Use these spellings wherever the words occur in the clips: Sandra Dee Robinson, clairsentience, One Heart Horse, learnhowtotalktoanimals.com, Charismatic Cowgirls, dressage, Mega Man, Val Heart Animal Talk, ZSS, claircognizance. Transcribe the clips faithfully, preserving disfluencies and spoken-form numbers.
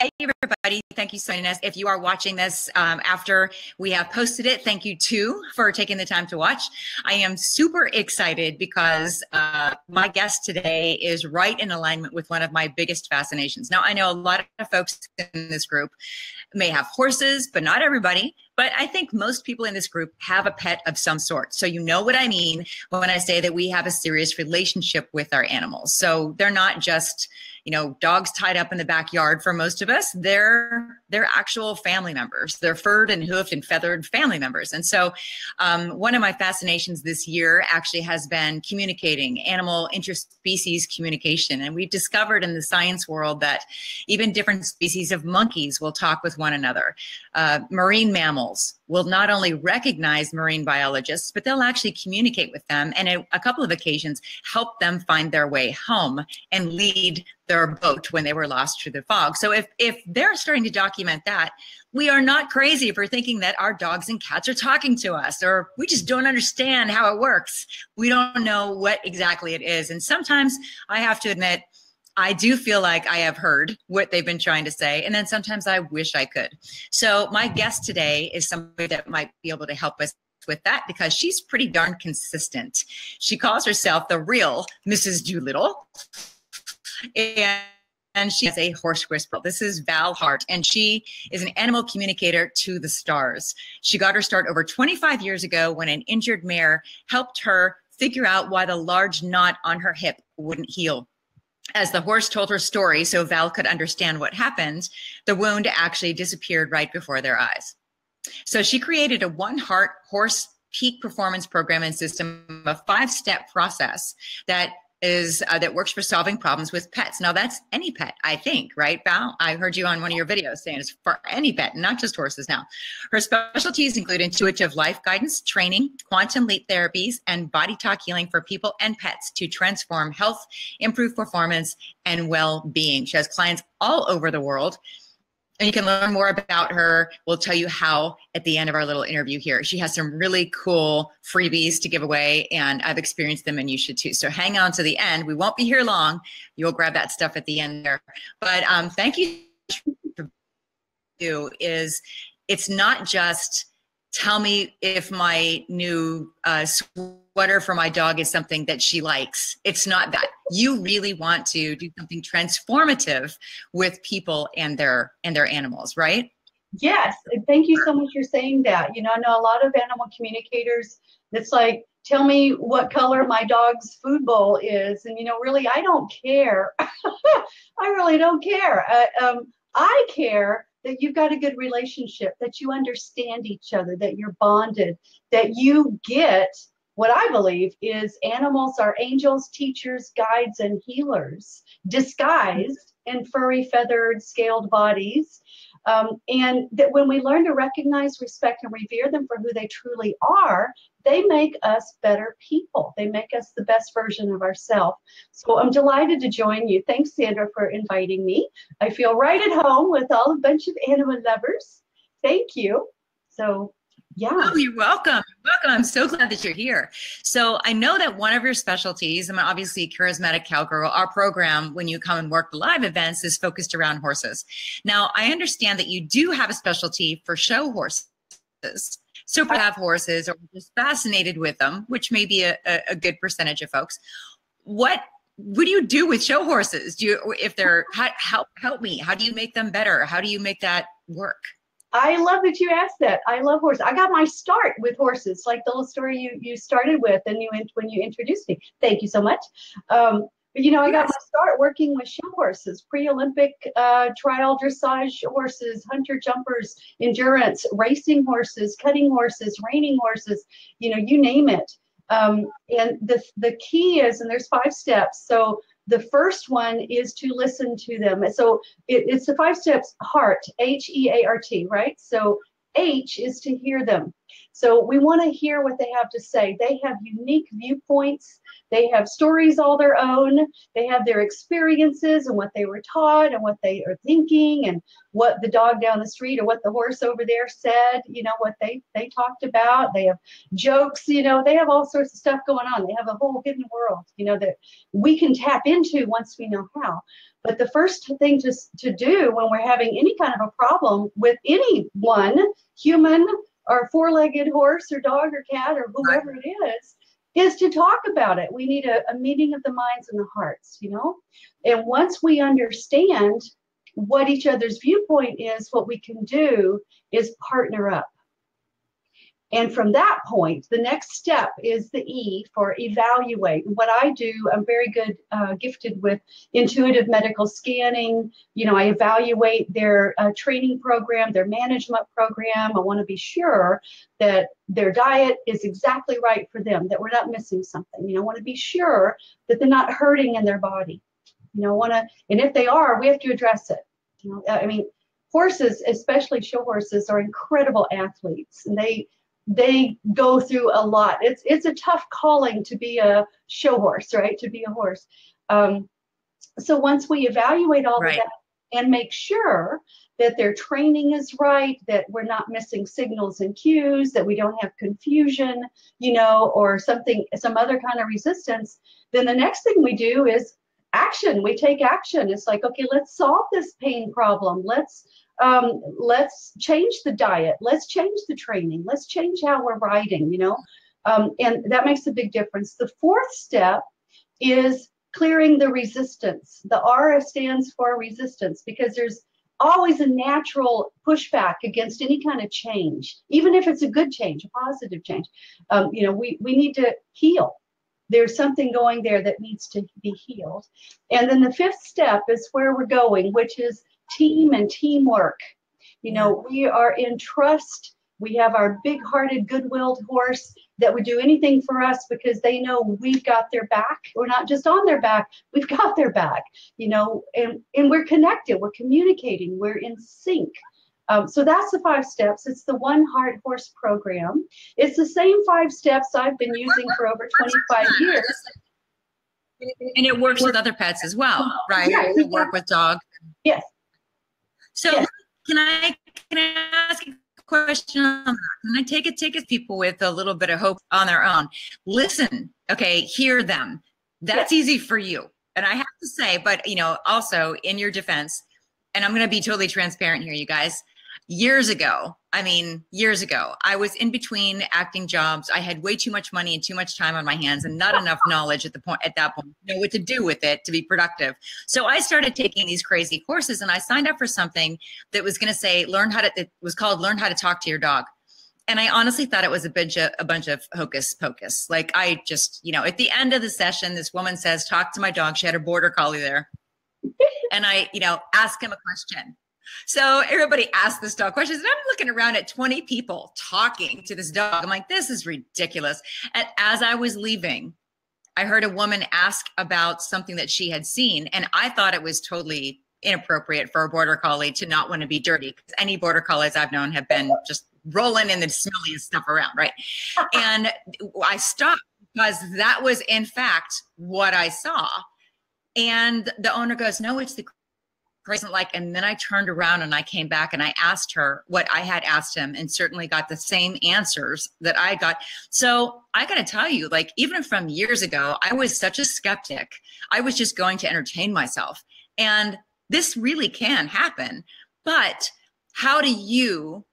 Hey everybody, thank you for joining us. If you are watching this um, after we have posted it, thank you too for taking the time to watch. I am super excited because uh, my guest today is right in alignment with one of my biggest fascinations. Now I know a lot of folks in this group may have horses, but not everybody. But I think most people in this group have a pet of some sort. So you know what I mean when I say that we have a serious relationship with our animals. So they're not just, you know, dogs tied up in the backyard for most of us. They're they're actual family members. They're furred and hoofed and feathered family members. And so um, one of my fascinations this year actually has been communicating, animal interspecies communication. And we've discovered in the science world that even different species of monkeys will talk with one another. Uh, marine mammals will not only recognize marine biologists, but they'll actually communicate with them and in a couple of occasions help them find their way home and lead their boat when they were lost through the fog. So if, if they're starting to document that, we are not crazy for thinking that our dogs and cats are talking to us, or we just don't understand how it works. We don't know what exactly it is. And sometimes I have to admit, I do feel like I have heard what they've been trying to say, and then sometimes I wish I could. So my guest today is somebody that might be able to help us with that because she's pretty darn consistent. She calls herself the real Missus Doolittle, and And she is a horse whisperer. This is Val Heart, and she is an animal communicator to the stars. She got her start over twenty-five years ago when an injured mare helped her figure out why the large knot on her hip wouldn't heal. As the horse told her story so Val could understand what happened, the wound actually disappeared right before their eyes. So she created a One Heart Horse peak performance program and system, a five-step process that is uh, that works for solving problems with pets. Now that's any pet, I think, right, Val? I heard you on one of your videos saying it's for any pet, not just horses now. Her specialties include intuitive life guidance, training, quantum leap therapies, and body talk healing for people and pets to transform health, improve performance, and well-being. She has clients all over the world. And you can learn more about her. We'll tell you how at the end of our little interview here. She has some really cool freebies to give away, and I've experienced them, and you should too. So hang on to the end. We won't be here long. You'll grab that stuff at the end there. But um, thank you. For you is it's not just tell me if my new uh, sweater for my dog is something that she likes. It's not that. You really want to do something transformative with people and their and their animals, right? Yes. Thank you so much for saying that. You know, I know a lot of animal communicators, it's like, tell me what color my dog's food bowl is. And, you know, really, I don't care. I really don't care. I, um, I care that you've got a good relationship, that you understand each other, that you're bonded, that you get what I believe is animals are angels, teachers, guides, and healers, disguised in furry, feathered, scaled bodies. Um, and that when we learn to recognize, respect, and revere them for who they truly are, they make us better people. They make us the best version of ourselves. So I'm delighted to join you. Thanks, Sandra, for inviting me. I feel right at home with all a bunch of animal lovers. Thank you. So, yeah. Oh, you're welcome. Welcome. I'm so glad that you're here. So I know that one of your specialties, I mean, obviously Charismatic Cowgirl, our program when you come and work the live events is focused around horses. Now, I understand that you do have a specialty for show horses. So if you have horses or just fascinated with them, which may be a, a, a good percentage of folks, what what do you do with show horses? Do you, if they're, help, help me, how do you make them better? How do you make that work? I love that you asked that. I love horses. I got my start with horses, like the little story you, you started with and you when you introduced me. Thank you so much. Um, but, you know, I got my start working with show horses, pre-Olympic uh, trial dressage horses, hunter jumpers, endurance, racing horses, cutting horses, reining horses, you know, you name it. Um, and the, the key is, and there's five steps. So the first one is to listen to them. So it, it's the five steps, heart, H E A R T, right? So H is to hear them. So we want to hear what they have to say. They have unique viewpoints. They have stories all their own. They have their experiences and what they were taught and what they are thinking and what the dog down the street or what the horse over there said, you know, what they, they talked about. They have jokes, you know, they have all sorts of stuff going on. They have a whole hidden world, you know, that we can tap into once we know how. But the first thing to, to do when we're having any kind of a problem with any one human or four-legged horse or dog or cat or whoever it is, is to talk about it. We need a, a meeting of the minds and the hearts, you know? And once we understand what each other's viewpoint is, what we can do is partner up. And from that point, the next step is the E for evaluate. What I do, I'm very good, uh, gifted with intuitive medical scanning. You know, I evaluate their uh, training program, their management program. I want to be sure that their diet is exactly right for them, that we're not missing something. You know, I want to be sure that they're not hurting in their body. You know, I want to, and if they are, we have to address it. You know, I mean, horses, especially show horses, are incredible athletes, and they, they go through a lot. It's it's a tough calling to be a show horse, right? To be a horse. Um, so once we evaluate all right. of that and make sure that their training is right, that we're not missing signals and cues, that we don't have confusion, you know, or something, some other kind of resistance, then the next thing we do is action. We take action. It's like, okay, let's solve this pain problem. Let's Um, let's change the diet. Let's change the training. Let's change how we're riding, you know, um, and that makes a big difference. The fourth step is clearing the resistance. The R stands for resistance, because there's always a natural pushback against any kind of change, even if it's a good change, a positive change. Um, you know, we, we need to heal. There's something going there that needs to be healed. And then the fifth step is where we're going, which is team and teamwork. You know, we are in trust. We have our big-hearted, good-willed horse that would do anything for us because they know we've got their back. We're not just on their back, we've got their back, you know, and, and we're connected, we're communicating, we're in sync. Um, so that's the five steps. It's the One Heart Horse program. It's the same five steps I've been using for over twenty-five years. And it works with other pets as well, right? Yes, exactly. Work with dogs. Yes. So yeah. can I can I ask a question on that? Can I take it take it people with a little bit of hope on their own? Listen, okay, hear them. That's yeah. easy for you. And I have to say, but you know, also in your defense, and I'm gonna be totally transparent here, you guys. Years ago, I mean years ago, I was in between acting jobs. I had way too much money and too much time on my hands and not enough knowledge at the point at that point, you know, what to do with it to be productive. So I started taking these crazy courses, and I signed up for something that was going to say learn how to it was called Learn How to Talk to Your Dog. And I honestly thought it was a bunch of a bunch of hocus pocus. Like, I just, you know, at the end of the session, this woman says, "Talk to my dog." She had a border collie there. And I, you know, ask him a question. So everybody asked this dog questions, and I'm looking around at twenty people talking to this dog. I'm like, this is ridiculous. And as I was leaving, I heard a woman ask about something that she had seen, and I thought it was totally inappropriate for a border collie to not want to be dirty, because any border collies I've known have been just rolling in the smelliest stuff around, right? And I stopped because that was, in fact, what I saw. And the owner goes, "No, it's the wasn't like," and then I turned around and I came back and I asked her what I had asked him, and certainly got the same answers that I got. So I got to tell you, like, even from years ago, I was such a skeptic. I was just going to entertain myself. And this really can happen. But how do you,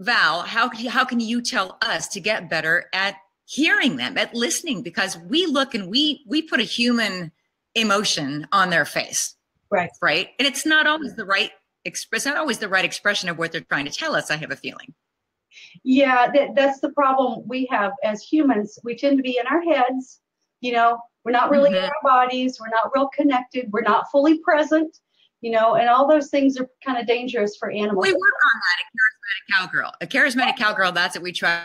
Val, how can you, how can you tell us to get better at hearing them, at listening? Because we look and we, we put a human emotion on their face. Right. Right. And it's not always the right express, not always the right expression of what they're trying to tell us, I have a feeling. Yeah, that, that's the problem we have as humans. We tend to be in our heads, you know, we're not really mm-hmm. in our bodies, we're not real connected, we're not fully present, you know, and all those things are kind of dangerous for animals. We work on that at Charismatic Cowgirl. A Charismatic Cowgirl, that's what we try.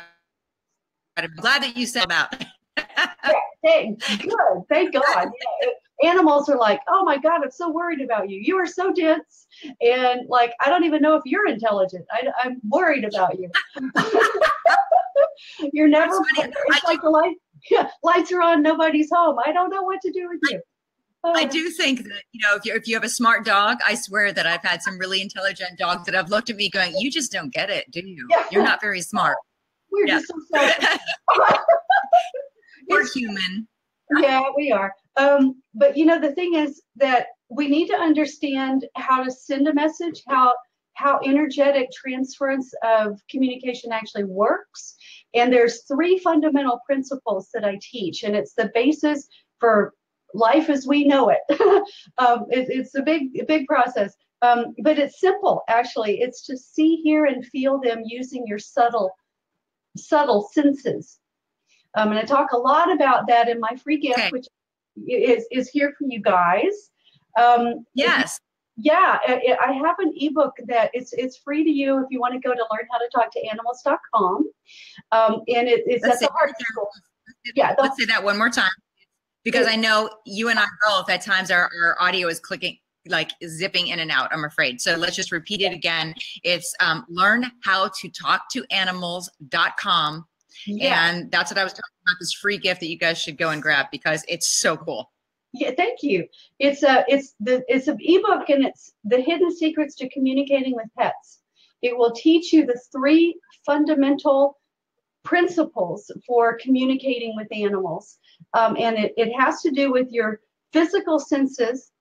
I'm glad that you said that. Yeah, thank, good, thank God. Yeah, it, animals are like, oh my God, I'm so worried about you. You are so dense. And like, I don't even know if you're intelligent. I, I'm worried about you. You're never, it's like the light, yeah, lights are on, nobody's home. I don't know what to do with you. Uh, I do think that, you know, if you if you have a smart dog, I swear that I've had some really intelligent dogs that have looked at me going, you just don't get it, do you? Yeah. You're not very smart. We're yeah. just so sorry. We're it's, human. Yeah, we are. Um, but, you know, the thing is that we need to understand how to send a message, how how energetic transference of communication actually works. And there's three fundamental principles that I teach, and it's the basis for life as we know it. um, it it's a big, a big process, um, but it's simple, actually. It's to see, hear, and feel them using your subtle, subtle senses. Um, and I talk a lot about that in my free gift, okay. which is, is here for you guys. Um, yes. Yeah, I have an ebook that it's it's free to you if you want to go to learn how to talk to animals dot com, um, and it, it's at the Heart Animal. Yeah, the, let's say that one more time, because it, I know you and I both at times our, our audio is clicking, like zipping in and out, I'm afraid. So let's just repeat it again. It's um, learn how to talk to animals dot com, yeah. and that's what I was talking about. This free gift that you guys should go and grab because it's so cool. Yeah, thank you. It's a it's the it's an ebook, and it's the hidden secrets to communicating with pets. It will teach you the three fundamental principles for communicating with animals, um, and it it has to do with your physical senses.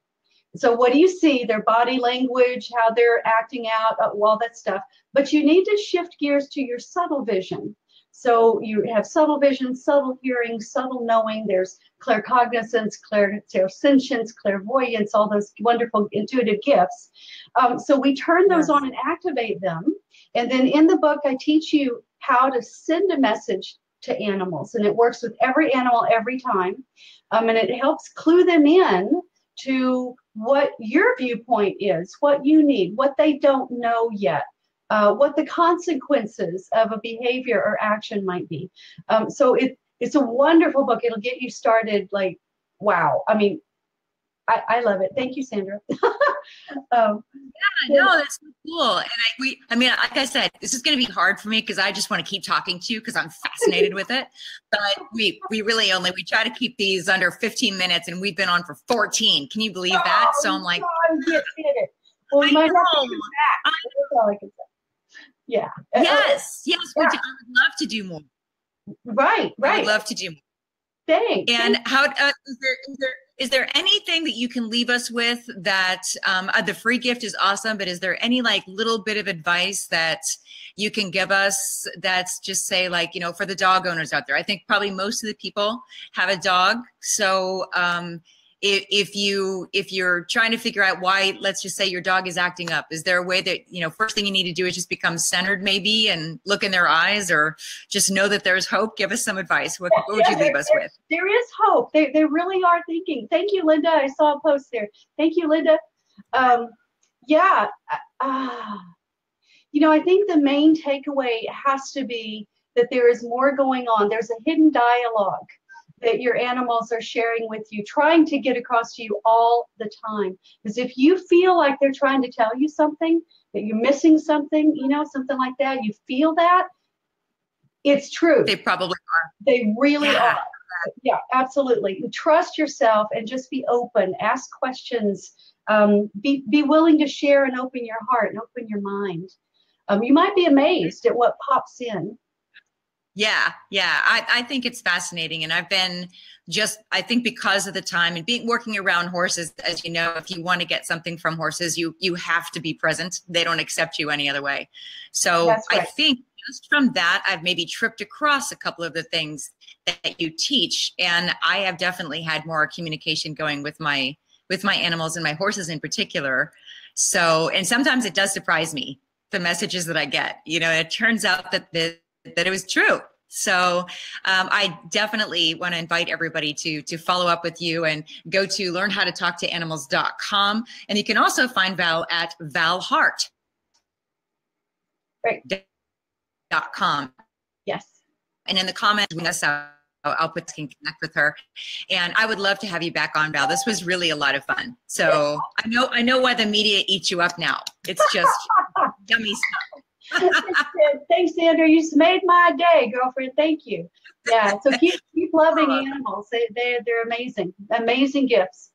So what do you see? Their body language, how they're acting out, all that stuff. But you need to shift gears to your subtle vision. So you have subtle vision, subtle hearing, subtle knowing. There's claircognizance, clairsentience, clairvoyance, all those wonderful intuitive gifts. Um, so we turn those on and activate them. And then in the book, I teach you how to send a message to animals. And it works with every animal every time. Um, and it helps clue them in to what your viewpoint is, what you need, what they don't know yet. Uh, what the consequences of a behavior or action might be. Um, so it, it's a wonderful book. It'll get you started like, wow. I mean, I, I love it. Thank you, Sandra. um, yeah, no, that's so cool. And I, we, I mean, like I said, this is going to be hard for me because I just want to keep talking to you because I'm fascinated with it. But we, we really only, we try to keep these under fifteen minutes and we've been on for fourteen. Can you believe that? Oh, so I'm like, God, get it. Well, I my know. Back. That's all I can say. Yeah. Yes. Yes. Yeah. Which I would love to do more. Right. Right. I would love to do more. Thanks. And how uh, is, there, is there is there anything that you can leave us with that um, uh, the free gift is awesome, but is there any like little bit of advice that you can give us that's just say like, you know, for the dog owners out there? I think probably most of the people have a dog. So um, if, if you if you're trying to figure out why, let's just say your dog is acting up, is there a way that, you know, first thing you need to do is just become centered maybe and look in their eyes or just know that there's hope? Give us some advice. What, what would yeah, you leave there, us there, with? There is hope. They, they really are thinking. Thank you, Linda. I saw a post there. Thank you, Linda. Um, yeah. Uh, you know, I think the main takeaway has to be that there is more going on. There's a hidden dialogue that your animals are sharing with you, trying to get across to you all the time. Because if you feel like they're trying to tell you something, that you're missing something, you know, something like that, you feel that, it's true. They probably are. They really yeah. are. Yeah, absolutely. Trust yourself and just be open. Ask questions. Um, be, be willing to share and open your heart and open your mind. Um, you might be amazed at what pops in. Yeah. Yeah. I, I think it's fascinating. And I've been just, I think because of the time and being working around horses, as you know, if you want to get something from horses, you, you have to be present. They don't accept you any other way. So right. I think just from that, I've maybe tripped across a couple of the things that you teach. And I have definitely had more communication going with my, with my animals and my horses in particular. So, and sometimes it does surprise me, the messages that I get, you know, it turns out that the that it was true. So um, I definitely want to invite everybody to to follow up with you and go to learn how to talk to animals dot com. And you can also find Val at val heart dot com. Right. Yes. And in the comments, us out Alpitz can connect with her. And I would love to have you back on, Val. This was really a lot of fun. So I know I know why the media eats you up now. It's just dummy stuff. Thanks, Sandra. You made my day, girlfriend. Thank you. Yeah. So keep keep loving animals. They they they're amazing, amazing gifts.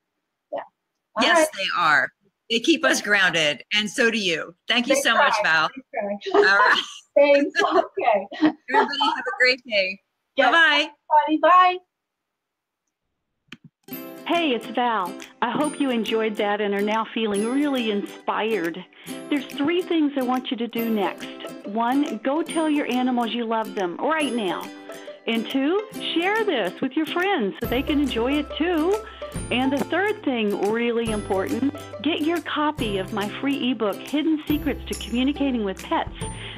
Yeah. All yes, right. They are. They keep us grounded, and so do you. Thank you they so try. much, Val. All right. Thanks. Okay. Everybody, have a great day. Yes. Bye bye. Bye. Hey, it's Val. I hope you enjoyed that and are now feeling really inspired. There's three things I want you to do next. One, go tell your animals you love them right now. And two, share this with your friends so they can enjoy it too. And the third thing, really important, get your copy of my free ebook, Hidden Secrets to Communicating with Pets.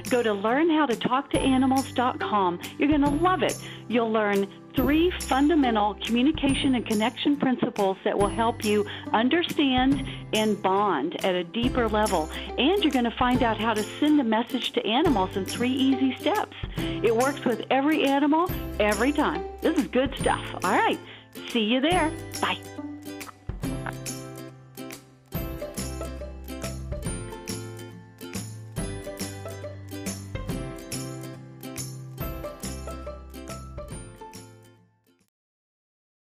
Go to learn how to talk to animals dot com. You're going to love it. You'll learn three fundamental communication and connection principles that will help you understand and bond at a deeper level. And you're going to find out how to send a message to animals in three easy steps. It works with every animal, every time. This is good stuff. All right. See you there. Bye.